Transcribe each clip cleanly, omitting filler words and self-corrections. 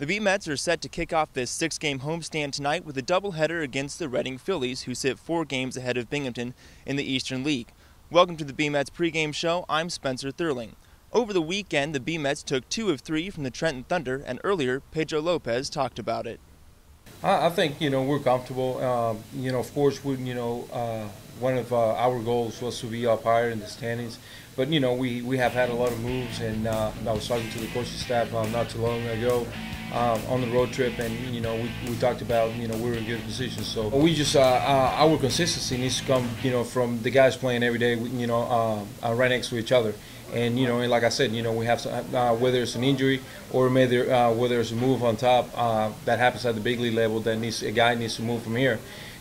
The B-Mets are set to kick off this six-game homestand tonight with a doubleheader against the Reading Phillies, who sit 4 games ahead of Binghamton in the Eastern League. Welcome to the B-Mets pregame show. I'm Spencer Thurling. Over the weekend, the B-Mets took 2 of 3 from the Trenton Thunder, and earlier, Pedro Lopez talked about it. I think, we're comfortable. Of course, one of our goals was to be up higher in the standings. But, we have had a lot of moves, and I was talking to the coaching staff not too long ago. On the road trip, and we talked about we're in good position. So we just our consistency needs to come from the guys playing every day right next to each other, and and like I said, we have some, whether it's an injury or whether it's a move on top that happens at the big league level that a guy needs to move from here.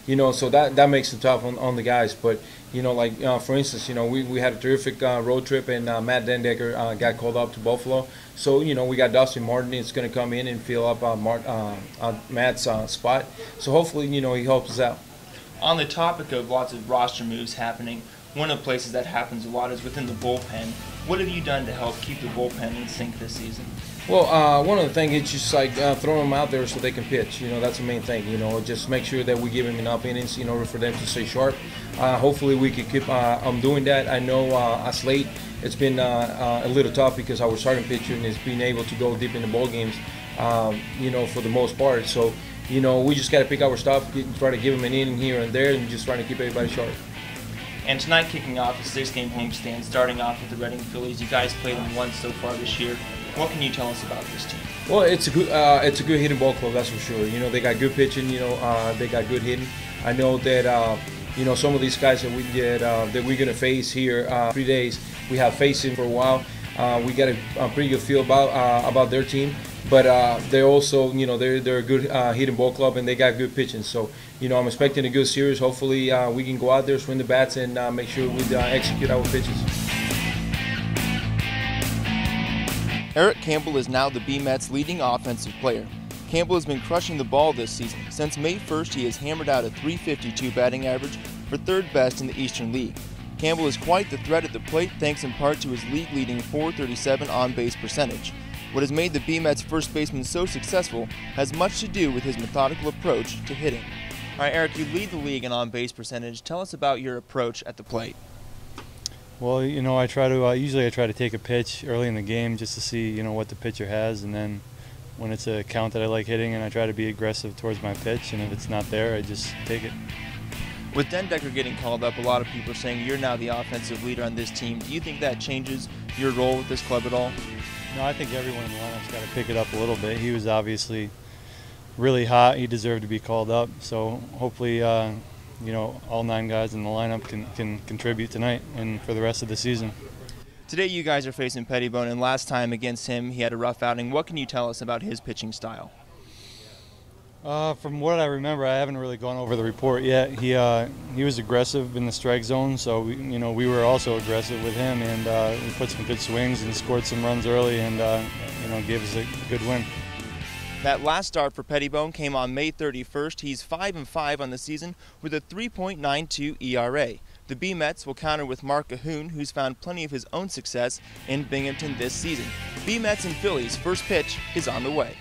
So that makes it tough on the guys. But like for instance, we had a terrific road trip, and Matt den Dekker got called up to Buffalo. So we got Dustin Martin. It's going to come in and fill up Matt's spot. So hopefully he helps us out. On the topic of lots of roster moves happening, one of the places that happens a lot is within the bullpen. What have you done to help keep the bullpen in sync this season? Well, one of the things is just like throwing them out there so they can pitch. That's the main thing. Just make sure that we give them enough innings in order for them to stay sharp. Hopefully, we can keep on doing that. I know as late it's been a little tough because our starting pitcher has been able to go deep in the ball games, for the most part. So, we just got to pick our stuff, try to give them an inning here and there, and just try to keep everybody sharp. And tonight, kicking off a 6-game homestand, starting off with the Reading Phillies. You guys played them once so far this year. What can you tell us about this team? Well, it's a good hitting ball club, that's for sure. They got good pitching. They got good hitting. I know that some of these guys that we're gonna face here 3 days. We have faced them for a while. We got a pretty good feel about their team. But they're also, they're a good hitting ball club, and they got good pitching. So, I'm expecting a good series. Hopefully, we can go out there, swing the bats, and make sure we execute our pitches. Eric Campbell is now the B-Mets' leading offensive player. Campbell has been crushing the ball this season. Since May 1st, he has hammered out a .352 batting average for 3rd best in the Eastern League. Campbell is quite the threat at the plate, thanks in part to his league-leading .437 on-base percentage. What has made the B-Mets first baseman so successful has much to do with his methodical approach to hitting. All right, Eric, you lead the league in on-base percentage. Tell us about your approach at the plate. Well, I try to usually I try to take a pitch early in the game just to see what the pitcher has, and then when it's a count that I like hitting, and I try to be aggressive towards my pitch, and if it's not there, I just take it. With den Dekker getting called up, a lot of people are saying you're now the offensive leader on this team. Do you think that changes your role with this club at all? No, I think everyone in the lineup's got to pick it up a little bit. He was obviously really hot. He deserved to be called up. So hopefully, all 9 guys in the lineup can contribute tonight and for the rest of the season. Today you guys are facing Pettibone, and last time against him he had a rough outing. What can you tell us about his pitching style? From what I remember, I haven't really gone over the report yet. He was aggressive in the strike zone, so we were also aggressive with him, and we put some good swings and scored some runs early, and gave us a good win. That last start for Pettibone came on May 31st. He's 5-5 on the season with a 3.92 ERA. The B-Mets will counter with Mark Cahoon, who's found plenty of his own success in Binghamton this season. B-Mets and Phillies' first pitch is on the way.